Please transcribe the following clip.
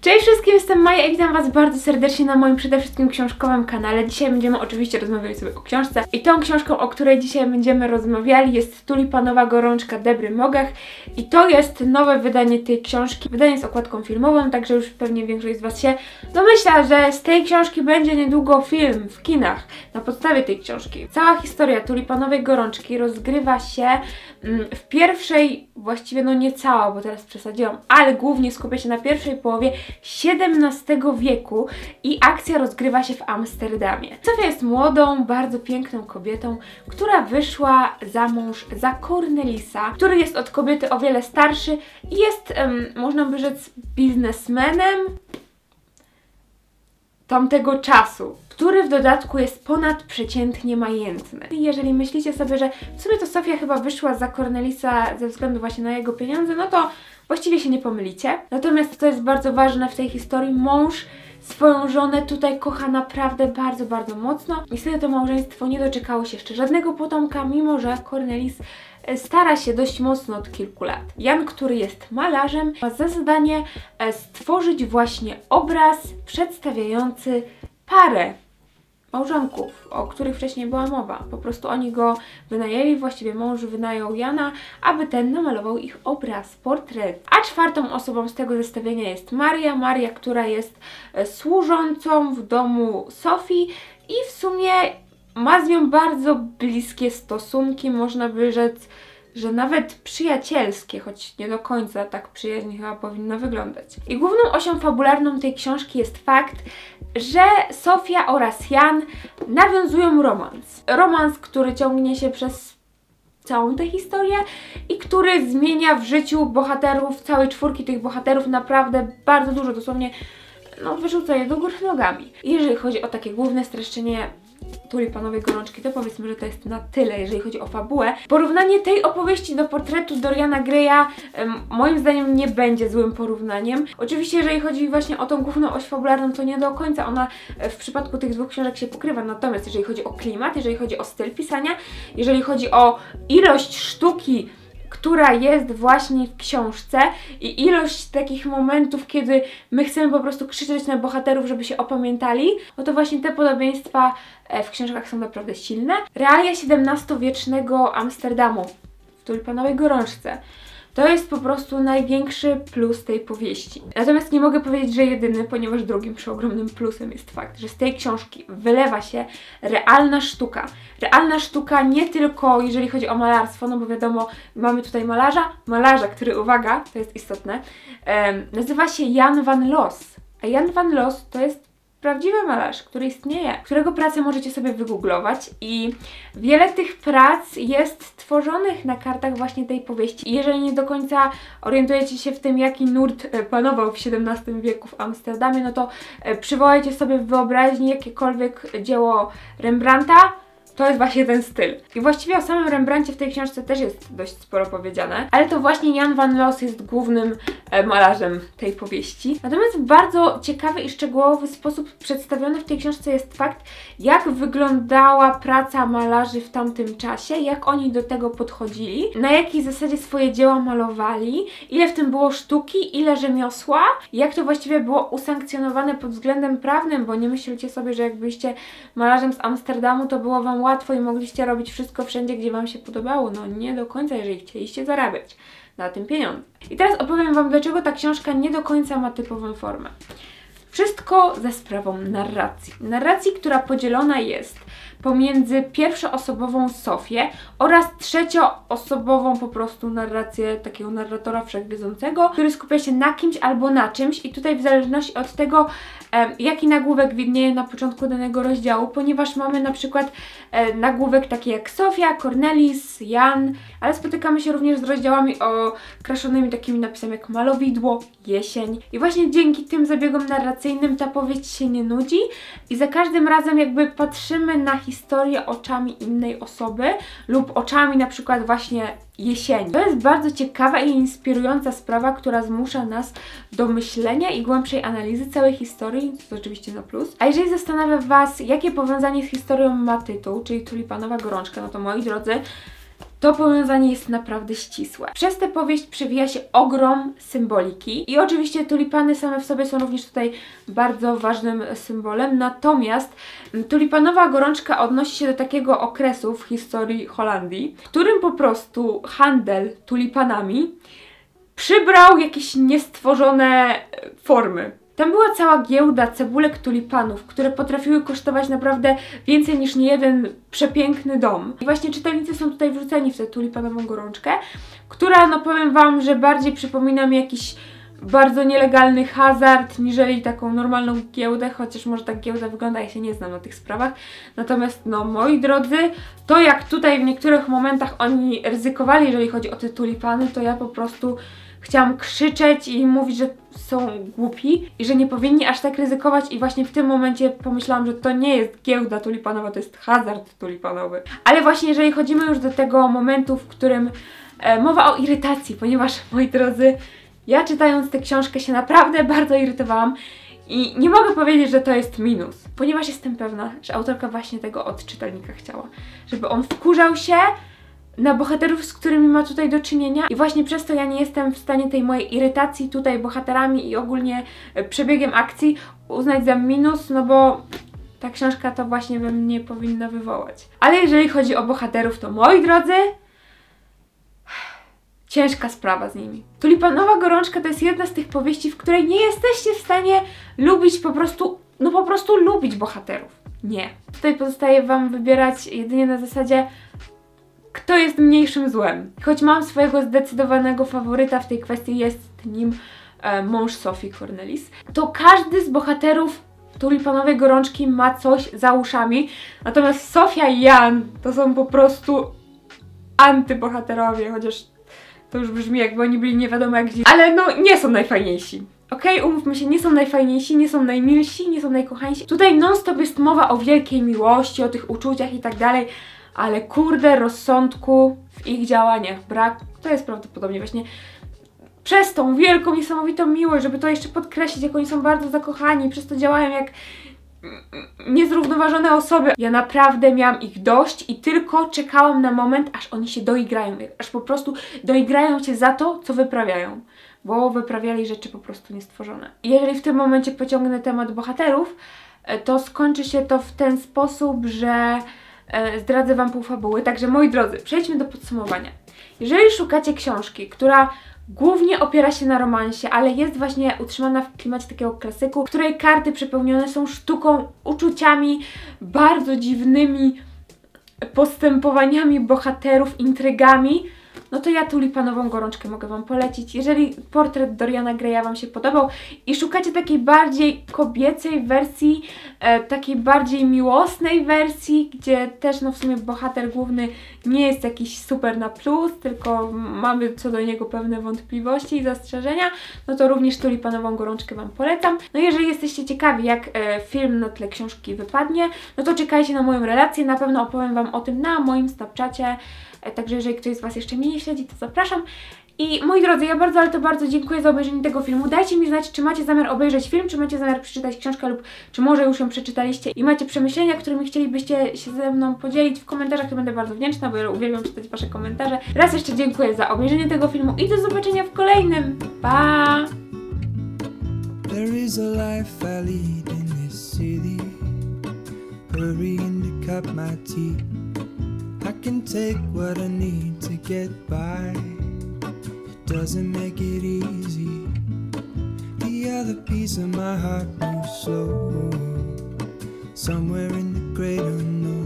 Cześć wszystkim, jestem Maja i witam Was bardzo serdecznie na moim przede wszystkim książkowym kanale. Dzisiaj będziemy oczywiście rozmawiali sobie o książce i tą książką, o której dzisiaj będziemy rozmawiali, jest Tulipanowa gorączka Debry Moggach i to jest nowe wydanie tej książki, wydanie z okładką filmową, także już pewnie większość z Was się domyśla, że z tej książki będzie niedługo film w kinach na podstawie tej książki. Cała historia Tulipanowej gorączki rozgrywa się w pierwszej, właściwie no nie cała, bo teraz przesadziłam, ale głównie skupia się na pierwszej połowie XVII wieku i akcja rozgrywa się w Amsterdamie. Sofia jest młodą, bardzo piękną kobietą, która wyszła za mąż za Cornelisa, który jest od kobiety o wiele starszy i jest, można by rzec, biznesmenem tamtego czasu, który w dodatku jest ponadprzeciętnie majętny. I jeżeli myślicie sobie, że w sumie to Sofia chyba wyszła za Cornelisa ze względu właśnie na jego pieniądze, no to właściwie się nie pomylicie. Natomiast to jest bardzo ważne w tej historii, mąż swoją żonę tutaj kocha naprawdę bardzo, bardzo mocno. Niestety to małżeństwo nie doczekało się jeszcze żadnego potomka, mimo że Cornelis stara się dość mocno od kilku lat. Jan, który jest malarzem, ma za zadanie stworzyć właśnie obraz przedstawiający parę małżonków, o których wcześniej była mowa. Po prostu oni go wynajęli, właściwie mąż wynajął Jana, aby ten namalował ich obraz, portret. A czwartą osobą z tego zestawienia jest Maria, która jest służącą w domu Sofii i w sumie ma z nią bardzo bliskie stosunki, można by rzec, że nawet przyjacielskie, choć nie do końca tak przyjaźń chyba powinna wyglądać. I główną osią fabularną tej książki jest fakt, że Sofia oraz Jan nawiązują romans. Romans, który ciągnie się przez całą tę historię i który zmienia w życiu bohaterów, całej czwórki tych bohaterów naprawdę bardzo dużo, dosłownie no, wyrzuca je do góry nogami. Jeżeli chodzi o takie główne streszczenie Tulipanowej gorączki, to powiedzmy, że to jest na tyle, jeżeli chodzi o fabułę. Porównanie tej opowieści do portretu Doriana Greya moim zdaniem nie będzie złym porównaniem. Oczywiście, jeżeli chodzi właśnie o tą główną oś fabularną, to nie do końca ona w przypadku tych dwóch książek się pokrywa. Natomiast jeżeli chodzi o klimat, jeżeli chodzi o styl pisania, jeżeli chodzi o ilość sztuki, która jest właśnie w książce i ilość takich momentów, kiedy my chcemy po prostu krzyczeć na bohaterów, żeby się opamiętali, no to właśnie te podobieństwa w książkach są naprawdę silne. Realia XVII-wiecznego Amsterdamu w Tulipanowej gorączce to jest po prostu największy plus tej powieści. Natomiast nie mogę powiedzieć, że jedyny, ponieważ drugim przeogromnym plusem jest fakt, że z tej książki wylewa się realna sztuka. Realna sztuka nie tylko jeżeli chodzi o malarstwo, no bo wiadomo, mamy tutaj malarza, który, uwaga, to jest istotne, nazywa się Jan van Loos. A Jan van Loos to jest prawdziwy malarz, który istnieje, którego pracę możecie sobie wygooglować i wiele tych prac jest tworzonych na kartach właśnie tej powieści. I jeżeli nie do końca orientujecie się w tym, jaki nurt panował w XVII wieku w Amsterdamie, no to przywołajcie sobie w wyobraźni jakiekolwiek dzieło Rembrandta, to jest właśnie ten styl. I właściwie o samym Rembrandcie w tej książce też jest dość sporo powiedziane, ale to właśnie Jan van Loos jest głównym malarzem tej powieści. Natomiast w bardzo ciekawy i szczegółowy sposób przedstawiony w tej książce jest fakt, jak wyglądała praca malarzy w tamtym czasie, jak oni do tego podchodzili, na jakiej zasadzie swoje dzieła malowali, ile w tym było sztuki, ile rzemiosła, jak to właściwie było usankcjonowane pod względem prawnym, bo nie myślcie sobie, że jak byliście malarzem z Amsterdamu, to było Wam łatwo i mogliście robić wszystko wszędzie, gdzie Wam się podobało. No nie do końca, jeżeli chcieliście zarabiać na tym pieniądze. I teraz opowiem Wam, dlaczego ta książka nie do końca ma typową formę. Wszystko za sprawą narracji. Narracji, która podzielona jest pomiędzy pierwszoosobową Sofię oraz trzecioosobową po prostu narrację takiego narratora wszechwiedzącego, który skupia się na kimś albo na czymś i tutaj w zależności od tego, jaki nagłówek widnieje na początku danego rozdziału, ponieważ mamy na przykład nagłówek taki jak Sofia, Cornelis, Jan, ale spotykamy się również z rozdziałami okraszonymi takimi napisami jak malowidło, jesień i właśnie dzięki tym zabiegom narracyjnym ta powieść się nie nudzi i za każdym razem jakby patrzymy na historię oczami innej osoby lub oczami na przykład właśnie jesieni. To jest bardzo ciekawa i inspirująca sprawa, która zmusza nas do myślenia i głębszej analizy całej historii, to oczywiście na plus. A jeżeli zastanawia Was, jakie powiązanie z historią ma tytuł, czyli Tulipanowa gorączka, no to moi drodzy, to powiązanie jest naprawdę ścisłe. Przez tę powieść przewija się ogrom symboliki i oczywiście tulipany same w sobie są również tutaj bardzo ważnym symbolem, natomiast tulipanowa gorączka odnosi się do takiego okresu w historii Holandii, w którym po prostu handel tulipanami przybrał jakieś niestworzone formy. Tam była cała giełda cebulek tulipanów, które potrafiły kosztować naprawdę więcej niż niejeden przepiękny dom. I właśnie czytelnicy są tutaj wrzuceni w tę tulipanową gorączkę, która, no powiem wam, że bardziej przypomina mi jakiś bardzo nielegalny hazard, niżeli taką normalną giełdę, chociaż może tak giełda wygląda, ja się nie znam na tych sprawach. Natomiast, no moi drodzy, to jak tutaj w niektórych momentach oni ryzykowali, jeżeli chodzi o te tulipany, to ja po prostu chciałam krzyczeć i mówić, że są głupi i że nie powinni aż tak ryzykować i właśnie w tym momencie pomyślałam, że to nie jest giełda tulipanowa, to jest hazard tulipanowy. Ale właśnie jeżeli chodzimy już do tego momentu, w którym mowa o irytacji, ponieważ, moi drodzy, ja czytając tę książkę się naprawdę bardzo irytowałam i nie mogę powiedzieć, że to jest minus, ponieważ jestem pewna, że autorka właśnie tego od czytelnika chciała, żeby on wkurzał się na bohaterów, z którymi ma tutaj do czynienia i właśnie przez to ja nie jestem w stanie tej mojej irytacji tutaj bohaterami i ogólnie przebiegiem akcji uznać za minus, no bo ta książka to właśnie we mnie powinna wywołać. Ale jeżeli chodzi o bohaterów, to moi drodzy, ciężka sprawa z nimi. Tulipanowa gorączka to jest jedna z tych powieści, w której nie jesteście w stanie lubić po prostu lubić bohaterów. Nie. Tutaj pozostaje wam wybierać jedynie na zasadzie kto jest mniejszym złem. Choć mam swojego zdecydowanego faworyta w tej kwestii, jest nim mąż Sofii, Cornelis, to każdy z bohaterów tulipanowej gorączki ma coś za uszami, natomiast Sofia i Jan to są po prostu antybohaterowie, chociaż to już brzmi jakby oni byli nie wiadomo jak gdzie, ale no nie są najfajniejsi. Okej, umówmy się, nie są najfajniejsi, nie są najmilsi, nie są najkochańsi. Tutaj non stop jest mowa o wielkiej miłości, o tych uczuciach i tak dalej, ale kurde, rozsądku w ich działaniach brak, to jest prawdopodobnie właśnie przez tą wielką, niesamowitą miłość, żeby to jeszcze podkreślić, jak oni są bardzo zakochani, przez to działają jak niezrównoważone osoby. Ja naprawdę miałam ich dość i tylko czekałam na moment, aż oni się doigrają, aż po prostu doigrają się za to, co wyprawiają, bo wyprawiali rzeczy po prostu niestworzone. I jeżeli w tym momencie pociągnę temat bohaterów, to skończy się to w ten sposób, że zdradzę wam pół fabuły. Także moi drodzy, przejdźmy do podsumowania. Jeżeli szukacie książki, która głównie opiera się na romansie, ale jest właśnie utrzymana w klimacie takiego klasyku, której karty przepełnione są sztuką, uczuciami, bardzo dziwnymi postępowaniami bohaterów, intrygami, no to ja tulipanową gorączkę mogę wam polecić. Jeżeli portret Doriana Greya wam się podobał i szukacie takiej bardziej kobiecej wersji, takiej bardziej miłosnej wersji, gdzie też no w sumie bohater główny nie jest jakiś super na plus, tylko mamy co do niego pewne wątpliwości i zastrzeżenia, no to również tulipanową gorączkę wam polecam. No jeżeli jesteście ciekawi, jak film na tle książki wypadnie, no to czekajcie na moją relację, na pewno opowiem wam o tym na moim Snapchacie. Także jeżeli ktoś z was jeszcze mnie nie śledzi, to zapraszam. I moi drodzy, ja bardzo, ale to bardzo dziękuję za obejrzenie tego filmu. Dajcie mi znać, czy macie zamiar obejrzeć film, czy macie zamiar przeczytać książkę lub czy może już ją przeczytaliście i macie przemyślenia, którymi chcielibyście się ze mną podzielić w komentarzach, to będę bardzo wdzięczna, bo ja uwielbiam czytać wasze komentarze. Raz jeszcze dziękuję za obejrzenie tego filmu i do zobaczenia w kolejnym. Pa! There is a life I lead in this city, hurrying to cut my teeth. I can take what I need to get by. It doesn't make it easy. The other piece of my heart moves slow, somewhere in the great unknown.